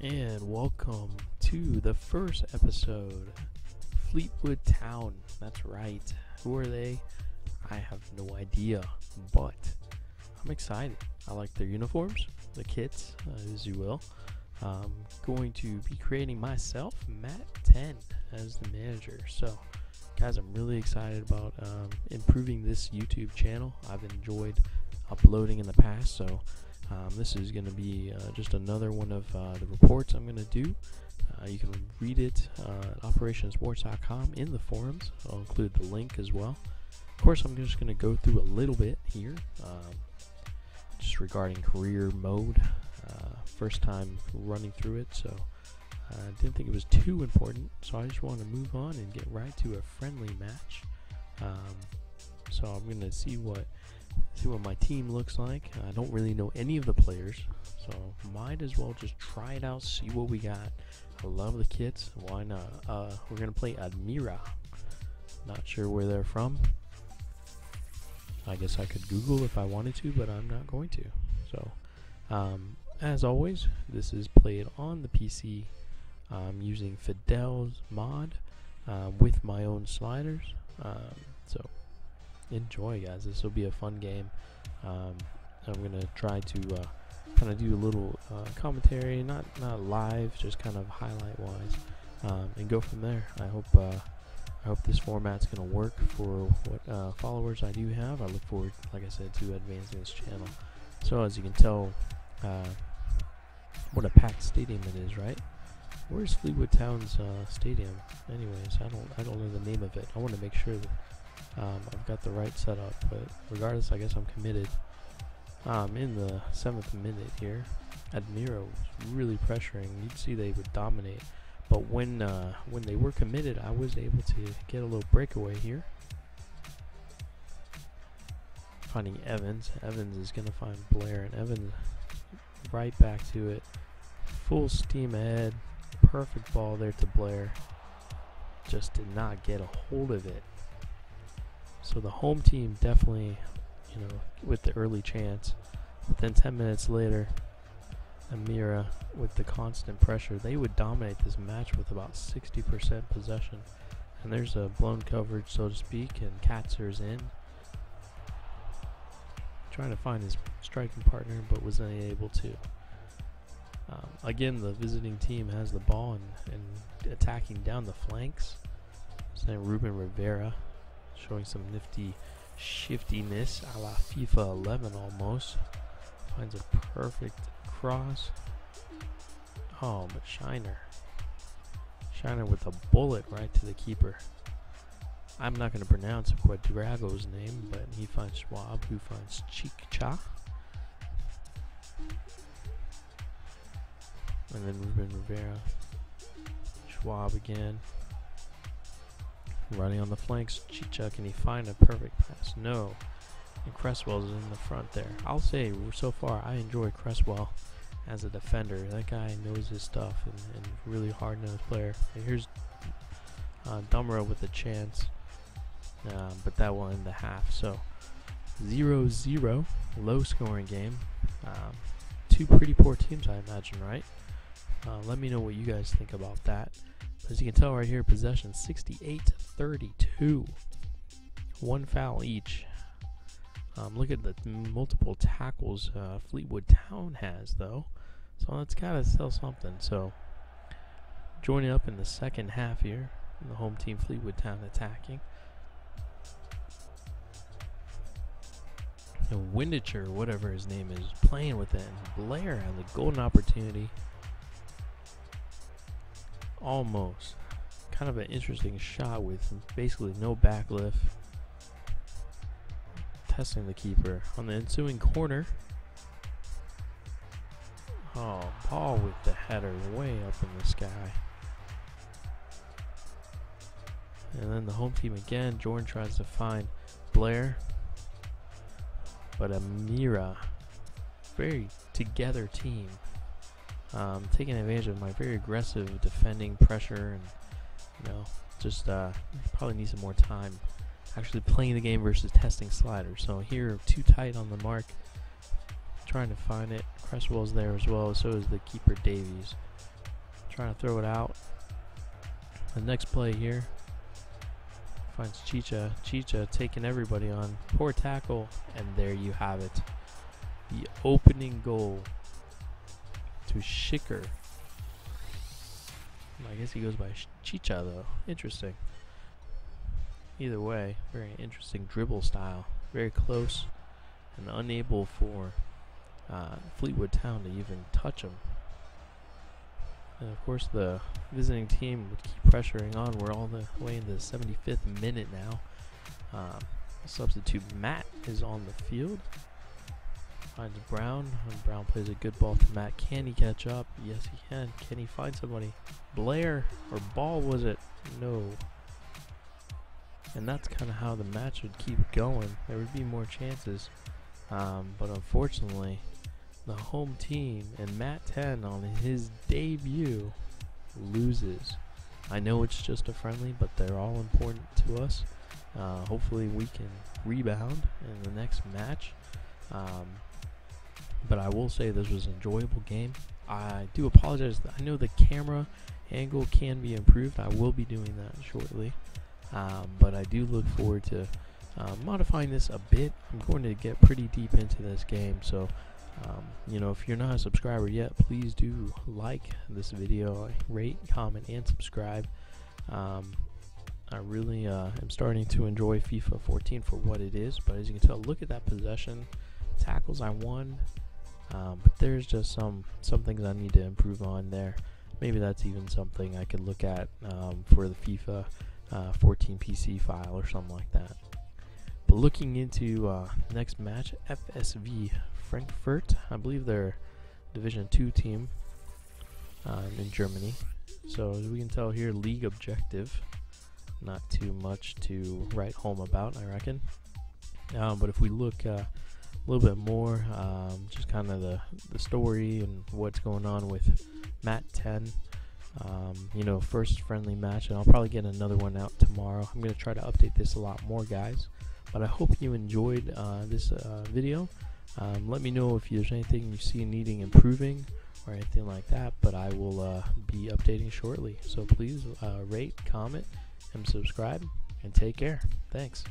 And welcome to the first episode, Fleetwood Town. That's right. Who are they? I have no idea, but I'm excited. I like their uniforms, the kits, as you will. I'm going to be creating myself, Matt10L, as the manager. So, guys, I'm really excited about improving this YouTube channel. I've enjoyed uploading in the past, so this is going to be just another one of the reports I'm going to do. You can read it at operationsports.com in the forums. I'll include the link as well. Of course, I'm just going to go through a little bit here, just regarding career mode. First time running through it, so I didn't think it was too important, so I just want to move on and get right to a friendly match. So I'm going to see what my team looks like. I don't really know any of the players, so might as well just try it out, see what we got. I love the kits, why not? We're going to play Admira. Not sure where they're from. I guess I could Google if I wanted to, but I'm not going to. So, as always, this is played on the PC. I'm using Fidel's mod with my own sliders. So enjoy, guys. This will be a fun game. I'm going to try to kind of do a little commentary, not live, just kind of highlight-wise, and go from there. I hope this format's going to work for what followers I do have. I look forward, like I said, to advancing this channel. So as you can tell, what a packed stadium it is, right? Where's Fleetwood Town's stadium? Anyways, I don't know the name of it. I want to make sure that I've got the right setup. But regardless, I guess I'm committed. I'm in the 7th minute here. Admira was really pressuring. You'd see they would dominate. But when they were committed, I was able to get a little breakaway here. Finding Evans. Evans is going to find Blair, and Evans right back to it. Full steam ahead. Perfect ball there to Blair. Just did not get a hold of it. So the home team definitely, you know, with the early chance. But then 10 minutes later, Admira, with the constant pressure, they would dominate this match with about 60% possession. And there's a blown coverage, so to speak, and Katzer's in. Trying to find his striking partner, but was unable to. Again, the visiting team has the ball and attacking down the flanks. So Ruben Rivera showing some nifty shiftiness a la FIFA 11 almost. Finds a perfect cross. Oh, but Shiner. Shiner with a bullet right to the keeper. I'm not going to pronounce Quadrago's name, but he finds Schwab, who finds Chicha. And then Ruben Rivera. Schwab again. Running on the flanks. Chicha, can he find a perfect pass? No. And Cresswell's in the front there. I'll say, so far, I enjoy Cresswell as a defender. That guy knows his stuff and really hard-nosed player. And here's Dumbera with a chance. But that will end the half. So 0-0, low scoring game. Two pretty poor teams, I imagine, right? Let me know what you guys think about that. As you can tell right here, possession 68-32, one foul each. Look at the multiple tackles Fleetwood Town has, though, so that's gotta tell something. So joining up in the second half here, the home team Fleetwood Town attacking. And Winditcher, whatever his name is, playing with it. And Blair has a golden opportunity. Almost. Kind of an interesting shot with basically no backlift. Testing the keeper. On the ensuing corner. Oh, Paul with the header way up in the sky. And then the home team again. Jordan tries to find Blair. But Admira, very together team, taking advantage of my very aggressive defending pressure, and you know, just probably need some more time actually playing the game versus testing sliders. So here, too tight on the mark, trying to find it. Cresswell's there as well, so is the keeper Davies. Trying to throw it out. The next play here finds Chicha. Chicha taking everybody on. Poor tackle, and there you have it. The opening goal to Schicker. I guess he goes by Chicha though. Interesting. Either way, very interesting dribble style. Very close and unable for Fleetwood Town to even touch him. And of course the visiting team would keep pressuring on. We're all the way in the 75th minute now. Substitute Matt is on the field. Finds Brown, and Brown plays a good ball to Matt. Can he catch up? Yes, he can. Can he find somebody? Blair, or Ball was it? No. And that's kind of how the match would keep going. There would be more chances, but unfortunately, the home team and Matt10L on his debut loses. I know it's just a friendly, but they're all important to us. Hopefully, we can rebound in the next match. But I will say this was an enjoyable game. I do apologize. I know the camera angle can be improved. I will be doing that shortly. But I do look forward to modifying this a bit. I'm going to get pretty deep into this game. So, you know, if you're not a subscriber yet, please do like this video, rate, comment, and subscribe. I really am starting to enjoy FIFA 14 for what it is. But as you can tell, look at that possession. Tackles I won. But there's just some things I need to improve on there. Maybe that's even something I could look at for the FIFA 14 PC file or something like that. But looking into next match, FSV Frankfurt. I believe they're Division 2 team in Germany. So as we can tell here, league objective. Not too much to write home about, I reckon. But if we look little bit more, just kind of the story and what's going on with Matt10L. You know, first friendly match, and I'll probably get another one out tomorrow. I'm going to try to update this a lot more, guys. But I hope you enjoyed this video. Let me know if there's anything you see needing improving or anything like that, but I will be updating shortly. So please rate, comment, and subscribe, and take care. Thanks.